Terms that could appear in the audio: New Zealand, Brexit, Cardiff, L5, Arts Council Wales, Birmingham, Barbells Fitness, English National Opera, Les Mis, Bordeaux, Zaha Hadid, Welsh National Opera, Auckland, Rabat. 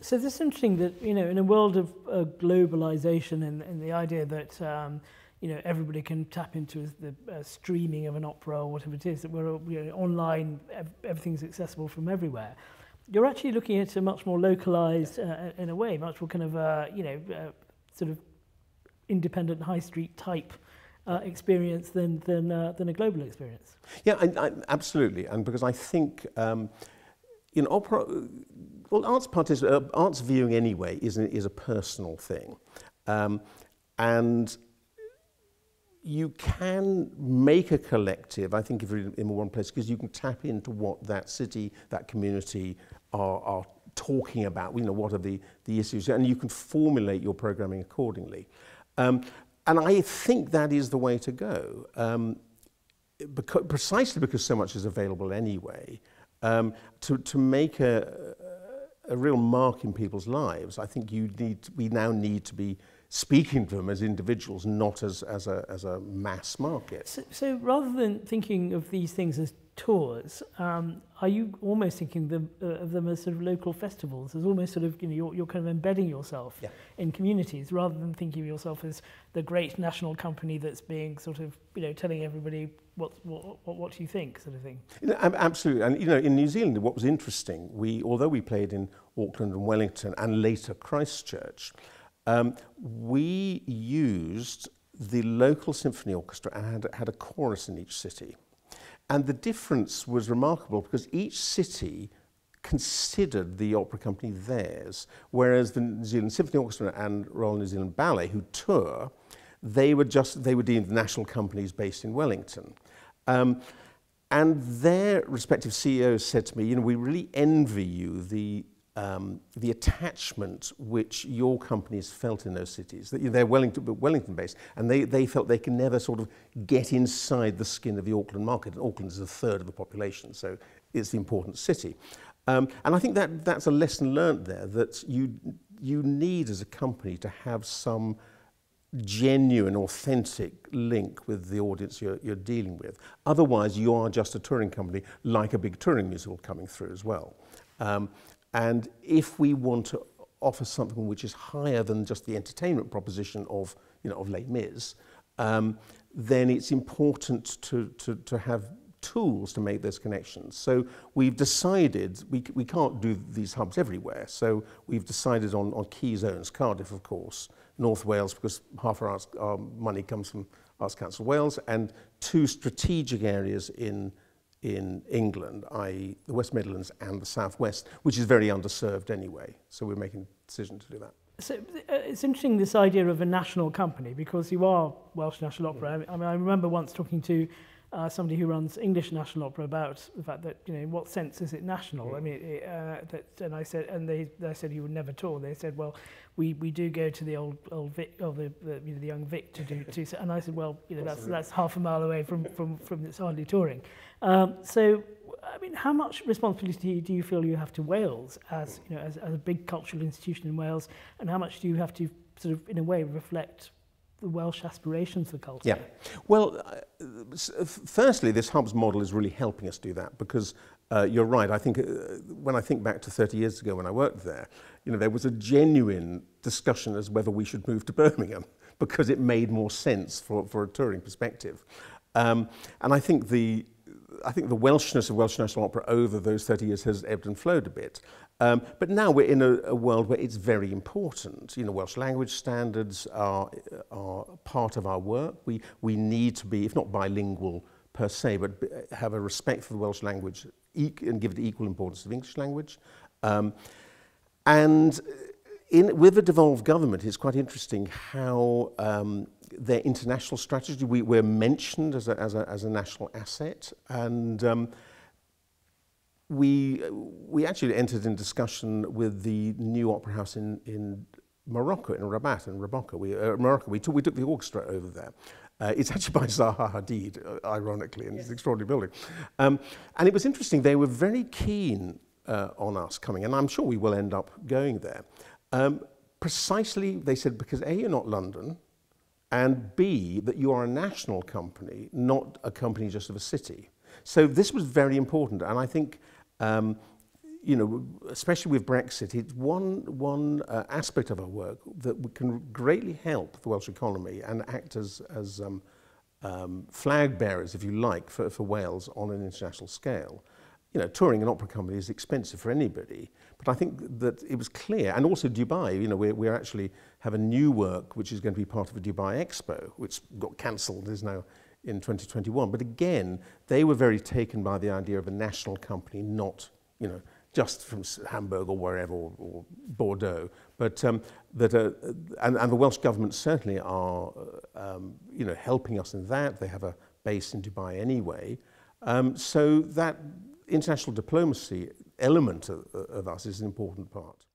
So this is interesting that, you know, in a world of globalization and the idea that, you know, everybody can tap into the streaming of an opera or whatever it is, that we're online, everything's accessible from everywhere. You're actually looking at a much more localized, in a way, much more kind of, you know, sort of independent high street type experience than a global experience. Yeah, I absolutely. And because I think, in opera, well, arts viewing anyway is a personal thing, and you can make a collective, I think, if you're in one place, because you can tap into what that city, that community are talking about. You know, what are the issues, and you can formulate your programming accordingly. And I think that is the way to go, because, precisely because so much is available anyway. To make a real mark in people's lives, I think we now need to be speaking to them as individuals, not as a mass market. So rather than thinking of these things as tours, are you almost thinking of them as sort of local festivals, as almost sort of, you know, you're kind of embedding yourself yeah. in communities, rather than thinking of yourself as the great national company that's being sort of, you know, telling everybody what you think, sort of thing? Absolutely. And, you know, in New Zealand, what was interesting, although we played in Auckland and Wellington and later Christchurch, we used the local symphony orchestra and had a chorus in each city. And the difference was remarkable because each city considered the opera company theirs, whereas the New Zealand Symphony Orchestra and Royal New Zealand Ballet, who tour, they were deemed national companies based in Wellington. And their respective CEOs said to me, you know, we really envy you the attachment which your companies felt in those cities. They're Wellington based, and they felt they can never sort of get inside the skin of the Auckland market. And Auckland is a third of the population, so it's the important city. And I think that's a lesson learned there, that you need as a company to have some genuine, authentic link with the audience you're dealing with. Otherwise, you are just a touring company, like a big touring musical coming through as well. And if we want to offer something which is higher than just the entertainment proposition of, you know, of Les Mis, then it's important to have tools to make those connections. So we've decided, we can't do these hubs everywhere, so we've decided on key zones, Cardiff of course, North Wales, because half our money comes from Arts Council Wales, and two strategic areas in England, i.e. the West Midlands and the South West, which is very underserved anyway. So we're making a decision to do that. So it's interesting, this idea of a national company, because you are Welsh National Opera. I mean, I remember once talking to somebody who runs English National Opera about the fact that, you know, in what sense is it national? Mm. I mean, and I said, they said you would never tour. They said, well, we do go to the old Vic, or the you know, the young Vic to do. And I said, well, you know, that's half a mile away from it's hardly touring. So, I mean, how much responsibility do you feel you have to Wales as, you know, as a big cultural institution in Wales, and how much do you have to sort of in a way reflect the Welsh aspirations for culture? Yeah. Well, firstly, this hubs model is really helping us do that, because you're right. I think when I think back to 30 years ago when I worked there, you know, there was a genuine discussion as whether we should move to Birmingham because it made more sense for a touring perspective. And I think the Welshness of Welsh National Opera over those 30 years has ebbed and flowed a bit. But now we're in a world where it's very important. You know, Welsh language standards are part of our work. We need to be, if not bilingual per se, but have a respect for the Welsh language and give it equal importance to the English language. With a devolved government, it's quite interesting how their international strategy, we're mentioned as a national asset, and we actually entered in discussion with the new opera house in Morocco, in Rabat, in Rabat. We took the orchestra over there. It's actually by Zaha Hadid, ironically, and yes. It's an extraordinary building. And it was interesting, they were very keen on us coming, and I'm sure we will end up going there. Precisely, they said, because A, you're not London, and B, that you are a national company, not a company just of a city. So this was very important, and I think you know, especially with Brexit, it's one aspect of our work that we can greatly help the Welsh economy and act as flag bearers, if you like, for Wales on an international scale. You know, touring an opera company is expensive for anybody, but I think that it was clear, and also Dubai, you know, we actually have a new work which is going to be part of a Dubai Expo, which got cancelled, is now in 2021. But again, they were very taken by the idea of a national company, not, you know, just from Hamburg or wherever, or Bordeaux, but and the Welsh government certainly are, you know, helping us in that. They have a base in Dubai anyway. So that international diplomacy element of us is an important part.